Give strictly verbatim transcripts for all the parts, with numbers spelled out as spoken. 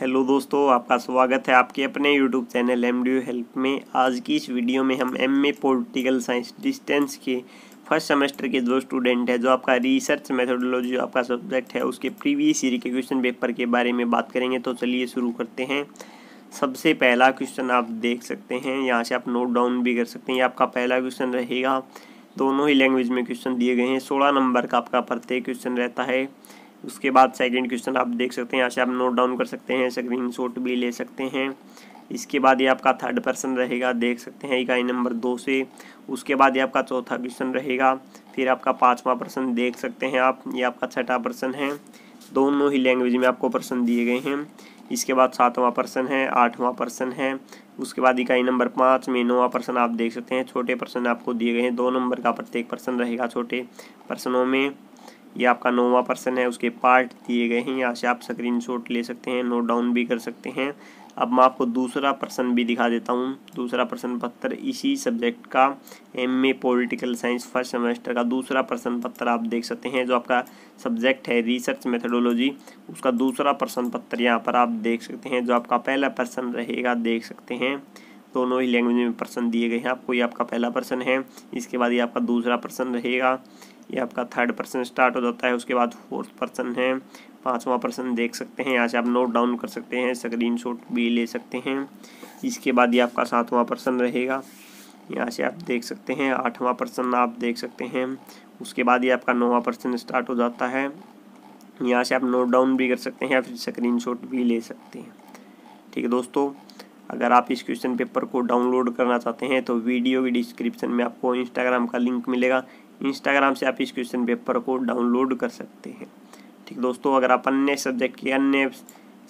Hello दोस्तों, आपका स्वागत है आपके अपने YouTube channel M D U help में। आज की इस वीडियो में हम M A political science distance के फर्स्ट सेमेस्टर के जो स्टूडेंट है, जो आपका रिसर्च मैथडोलॉजी जो आपका सब्जेक्ट है, उसके प्रीवियस ईयर के क्वेश्चन पेपर के बारे में बात करेंगे। तो चलिए शुरू करते हैं। सबसे पहला क्वेश्चन आप देख सकते हैं, यहाँ से आप नोट डाउन भी कर सकते हैं। ये आपका पहला क्वेश्चन रहेगा, दोनों ही लैंग्वेज में क्वेश्चन दिए गए हैं। सोलह नंबर का आपका प्रत्येक क्वेश्चन रहता है। उसके बाद सेकंड क्वेश्चन आप देख सकते हैं, यहाँ से आप नोट डाउन कर सकते हैं, स्क्रीनशॉट भी ले सकते हैं। इसके बाद ये आपका थर्ड पर्सन रहेगा, देख सकते हैं इकाई नंबर दो से। उसके बाद ये आपका चौथा क्वेश्चन रहेगा, फिर आपका पाँचवा पर्सन देख सकते हैं आप, ये आपका छठा पर्सन है। दोनों ही लैंग्वेज में आपको पर्सन दिए गए हैं। इसके बाद सातवां पर्सन है, आठवां पर्सन है। उसके बाद इकाई नंबर पाँच में नौवां पर्सन आप देख सकते हैं। छोटे पर्सन आपको दिए गए हैं, दो नंबर का प्रत्येक पर्सन रहेगा। छोटे पर्सनों में ये आपका नौवां पर्सन है, उसके पार्ट दिए गए हैं। यहाँ से आप स्क्रीनशॉट ले सकते हैं, नोट डाउन भी कर सकते हैं। अब मैं आपको दूसरा पर्सन भी दिखा देता हूँ। दूसरा पर्सन पत्थर इसी सब्जेक्ट का M A political science first semester का दूसरा पर्सन पत्थर आप देख सकते हैं। जो आपका सब्जेक्ट है रिसर्च मैथडोलॉजी, उसका दूसरा पर्सन पत्थर यहाँ पर आप देख सकते हैं। जो आपका पहला पर्सन रहेगा, देख सकते हैं दोनों ही लैंग्वेज में पर्सन दिए गए हैं आपको। ये आपका पहला पर्सन है, इसके बाद ये आपका दूसरा पर्सन रहेगा, ये आपका थर्ड पर्सन स्टार्ट हो जाता है। उसके बाद फोर्थ पर्सन है, पाँचवां पर्सन देख सकते हैं। यहाँ से आप नोट डाउन कर सकते हैं, स्क्रीनशॉट भी ले सकते हैं। इसके बाद ये आपका सातवां पर्सन रहेगा, यहाँ से आप देख सकते हैं। आठवां पर्सन आप देख सकते हैं। उसके बाद ये आपका नौवां पर्सन स्टार्ट हो जाता है। यहाँ से आप नोट डाउन भी कर सकते हैं या फिर स्क्रीनशॉट भी ले सकते हैं। ठीक है दोस्तों, अगर आप इस क्वेश्चन पेपर को डाउनलोड करना चाहते हैं तो वीडियो की डिस्क्रिप्शन में आपको इंस्टाग्राम का लिंक मिलेगा। इंस्टाग्राम से आप इस क्वेश्चन पेपर को डाउनलोड कर सकते हैं। ठीक दोस्तों, अगर आप अन्य सब्जेक्ट के अन्य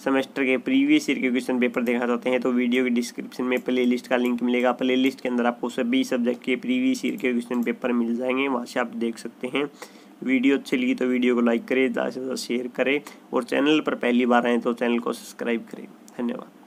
सेमेस्टर के प्रीवियस ईयर के क्वेश्चन पेपर देखना चाहते हैं तो वीडियो के डिस्क्रिप्शन में प्लेलिस्ट का लिंक मिलेगा। प्लेलिस्ट के अंदर आपको सभी सब्जेक्ट के प्रीवियस ईयर के क्वेश्चन पेपर मिल जाएंगे, वहाँ से आप देख सकते हैं। वीडियो अच्छी लगी तो वीडियो को लाइक करें, ज़्यादा से ज़्यादा शेयर करें, और चैनल पर पहली बार आएँ तो चैनल को सब्सक्राइब करें। धन्यवाद।